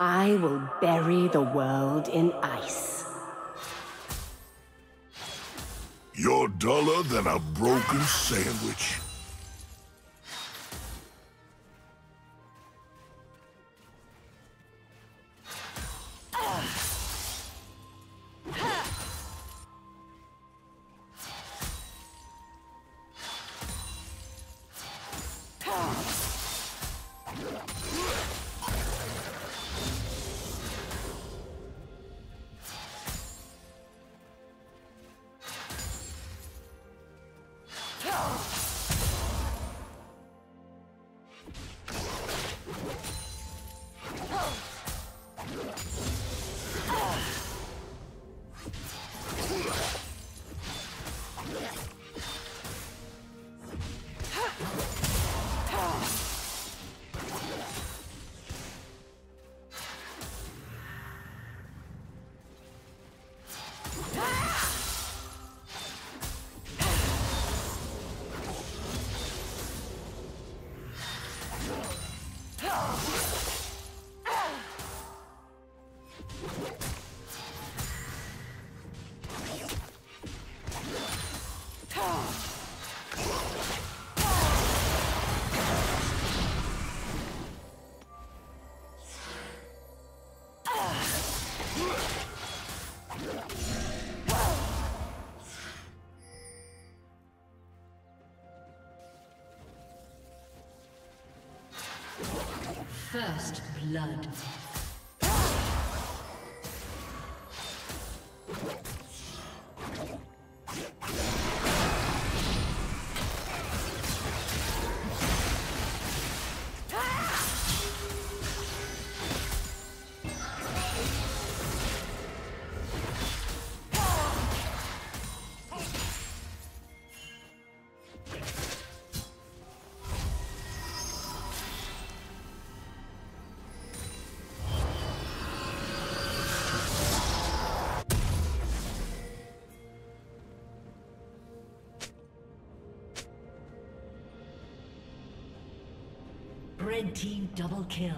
I will bury the world in ice. You're duller than a broken sandwich. First blood. Red team double kill.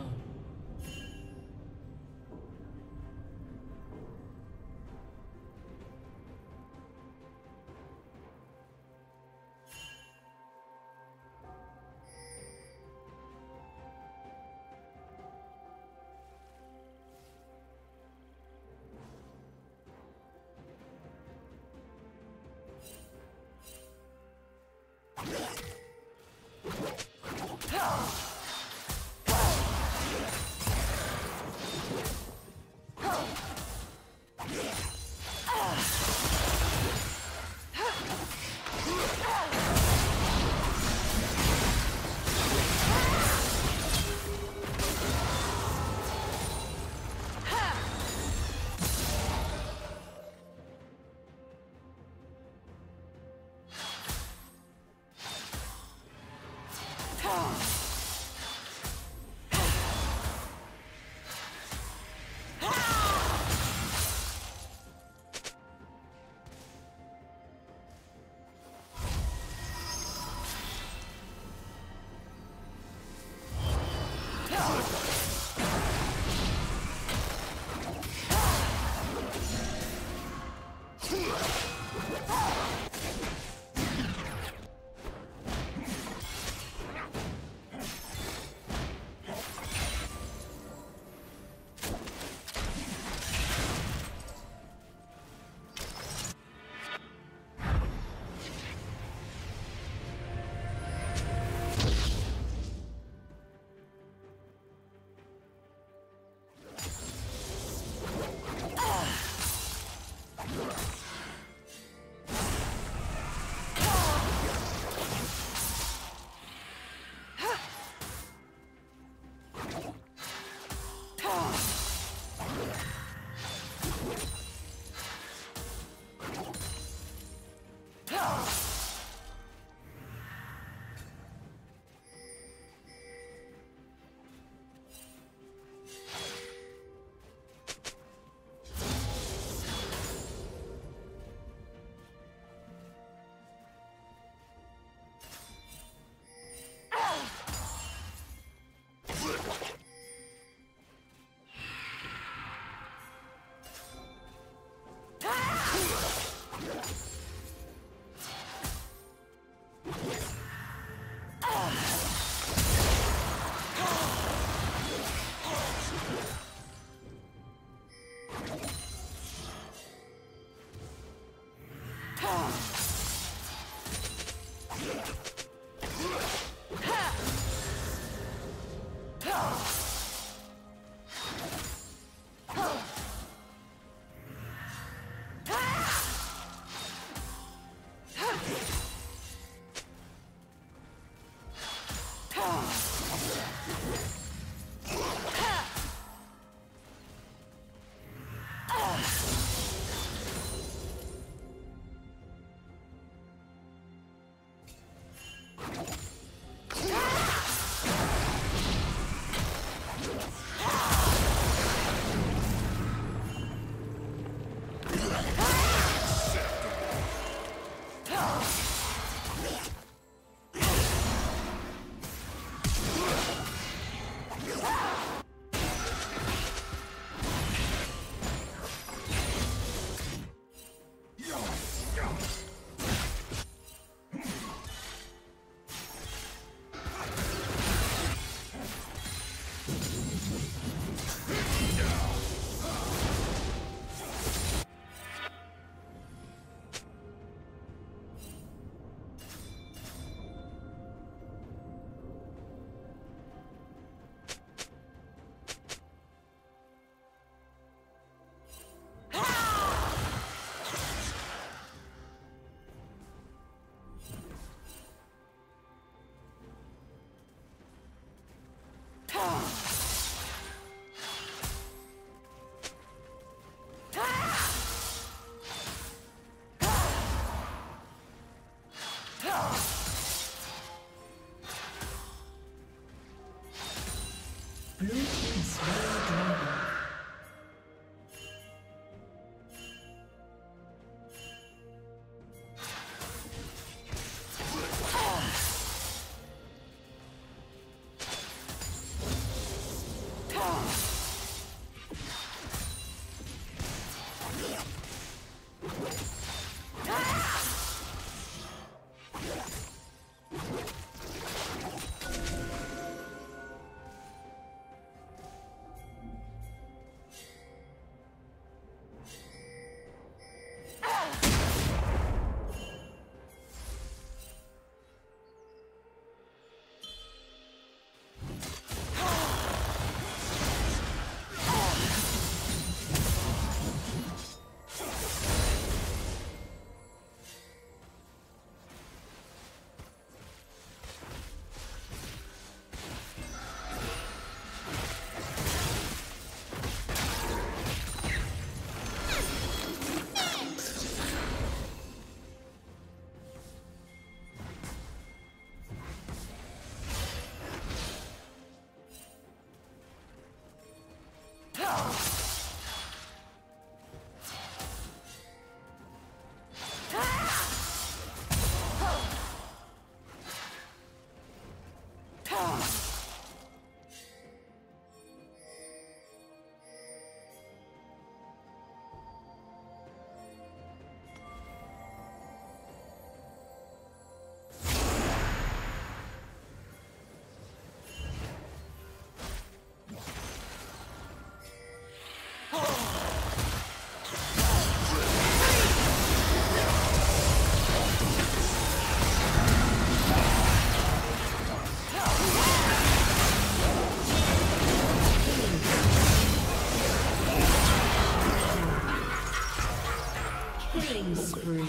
Killing spree.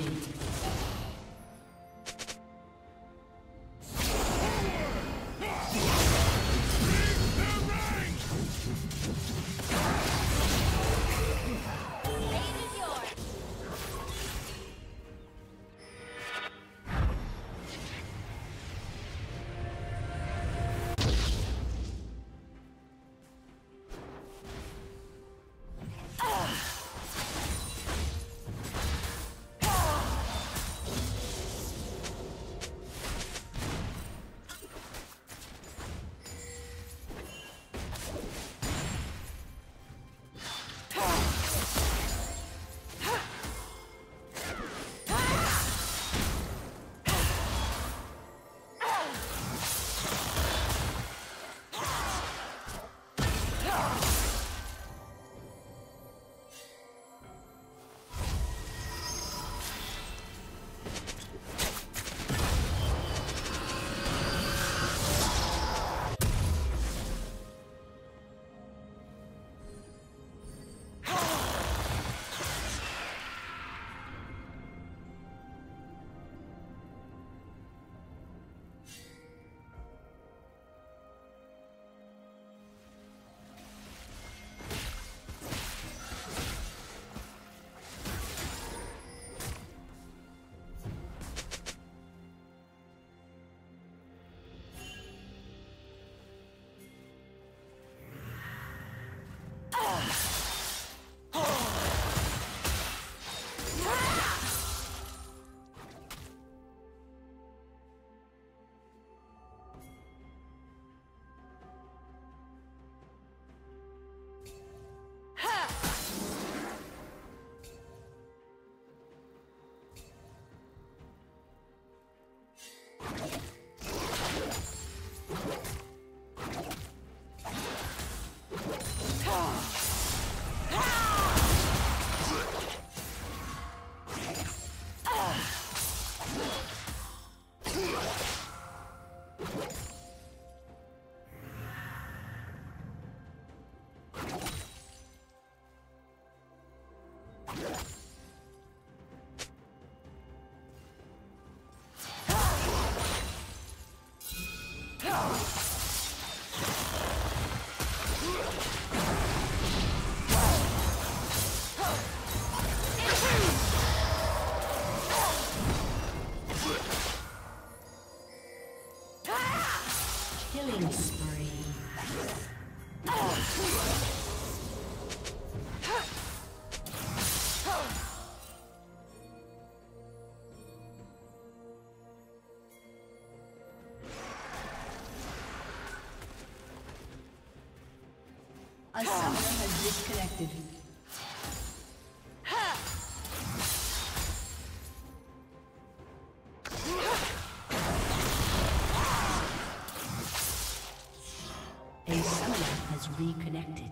Killing spree. A summoner has disconnected. Reconnected.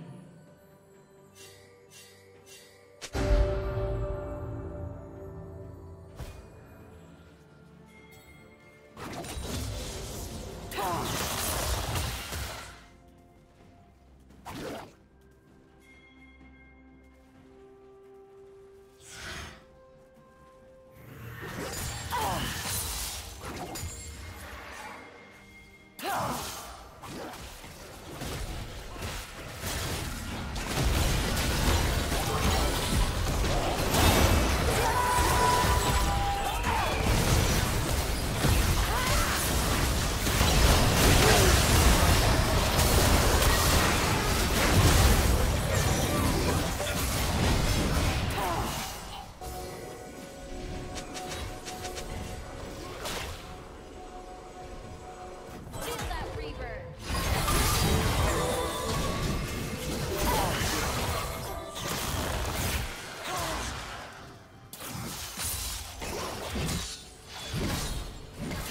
Our team's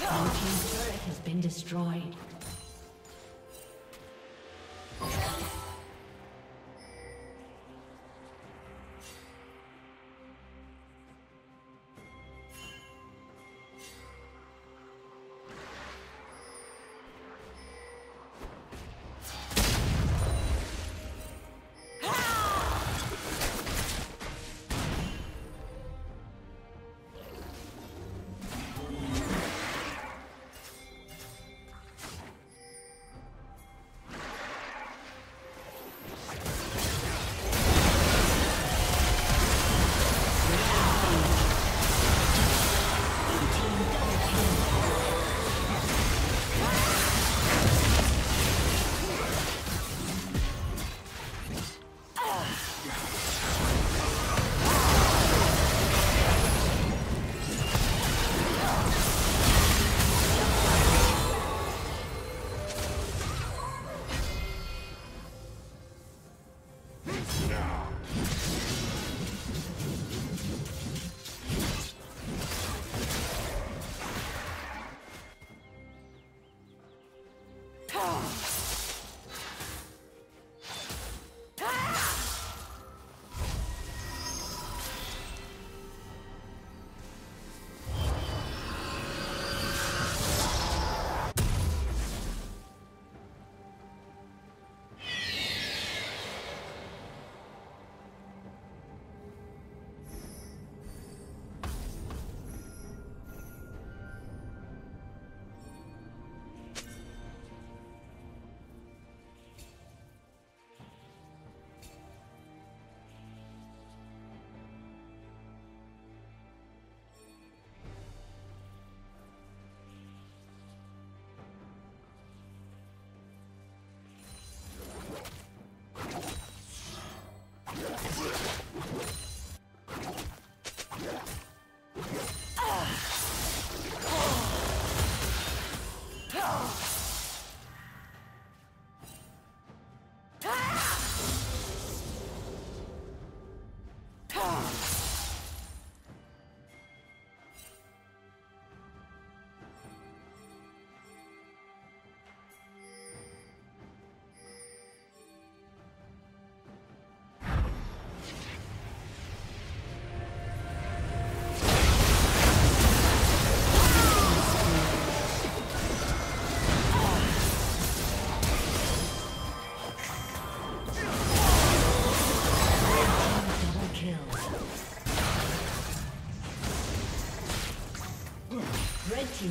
turret has been destroyed.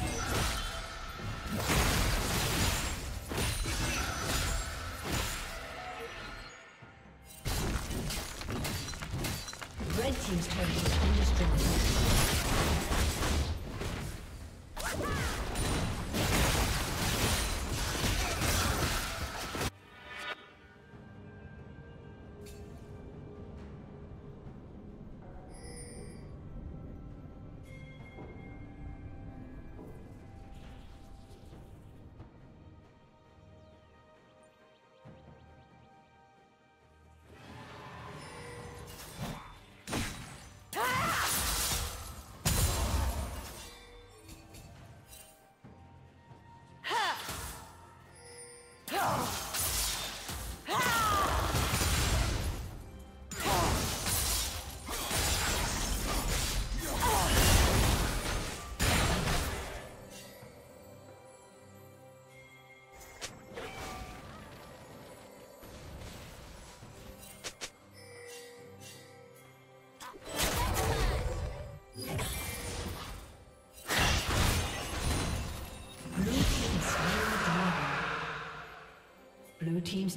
Blue team's turret has been destroyed. Red team's turret has been destroyed. Blue team's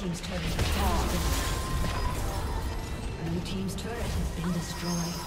team's turret has been destroyed. Blue team's turret has been destroyed.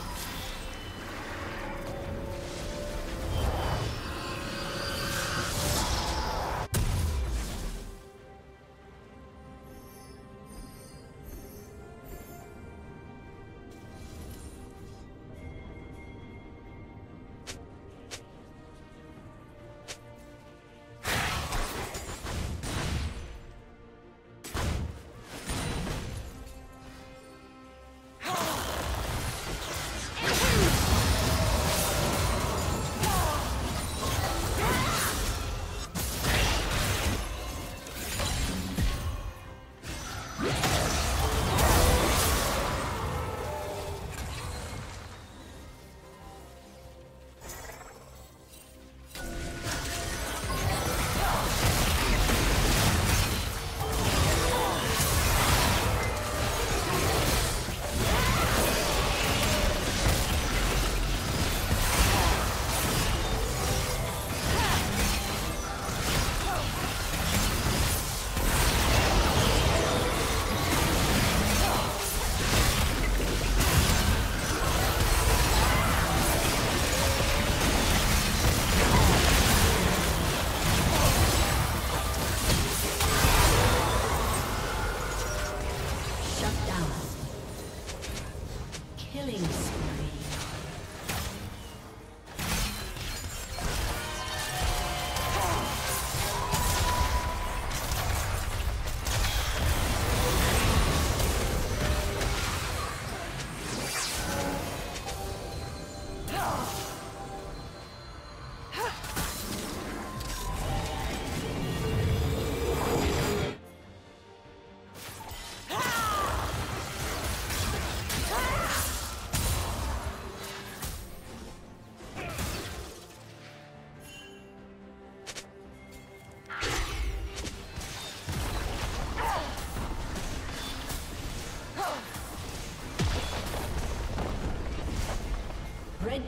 Red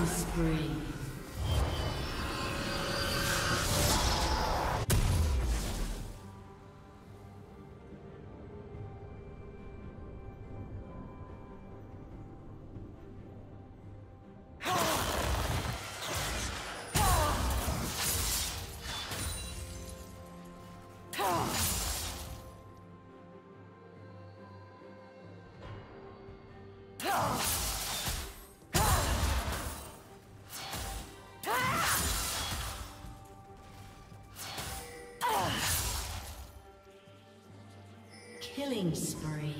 Spree. Killing spree.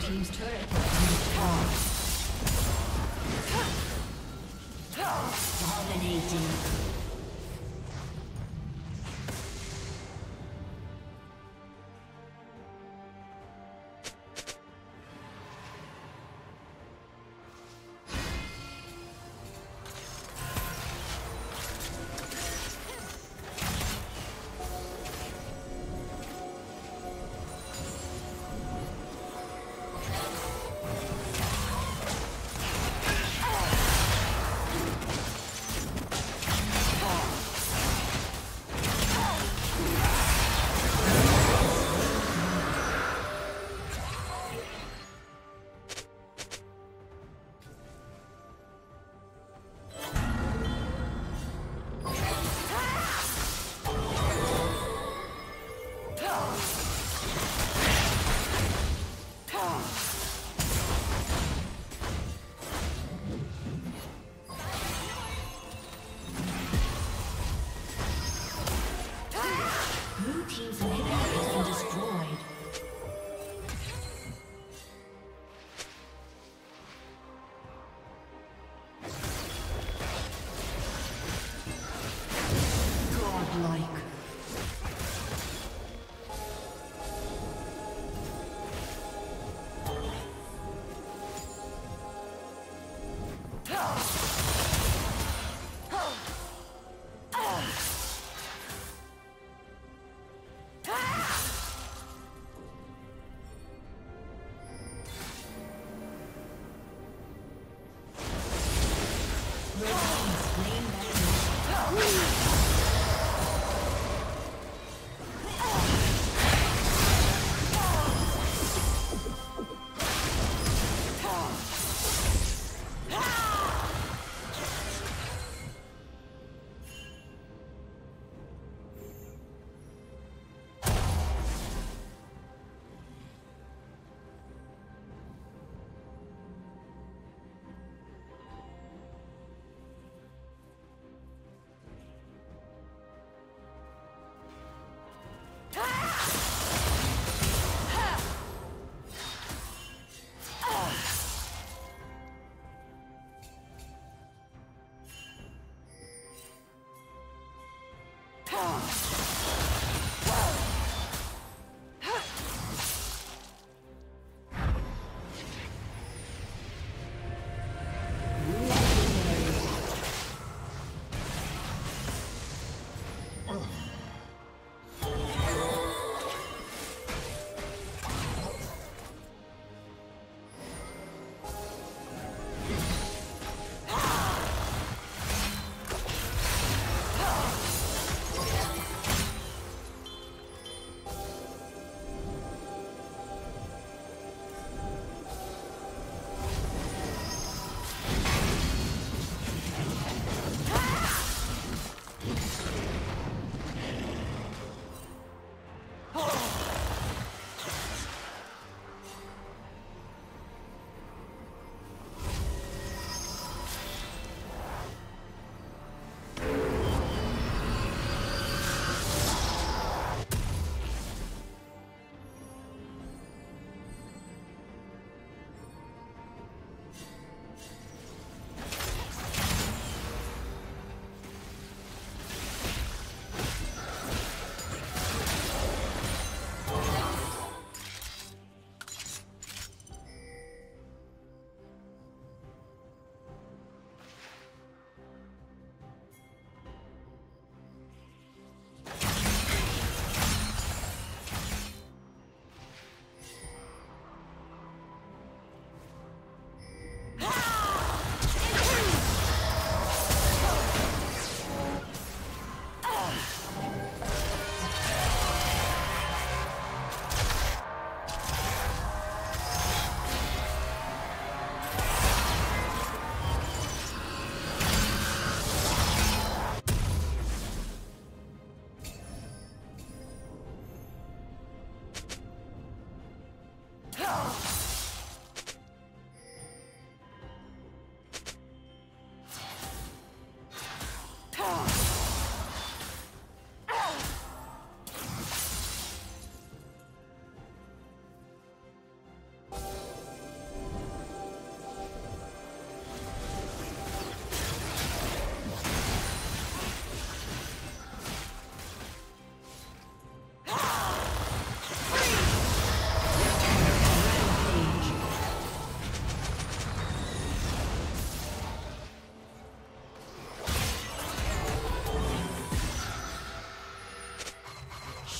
Team's turret dominating. Red team's playing back.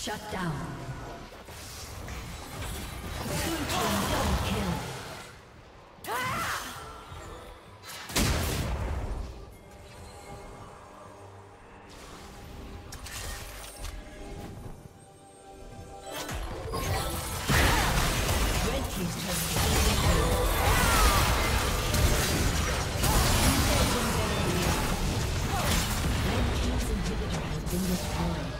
Shut down. Destroyed.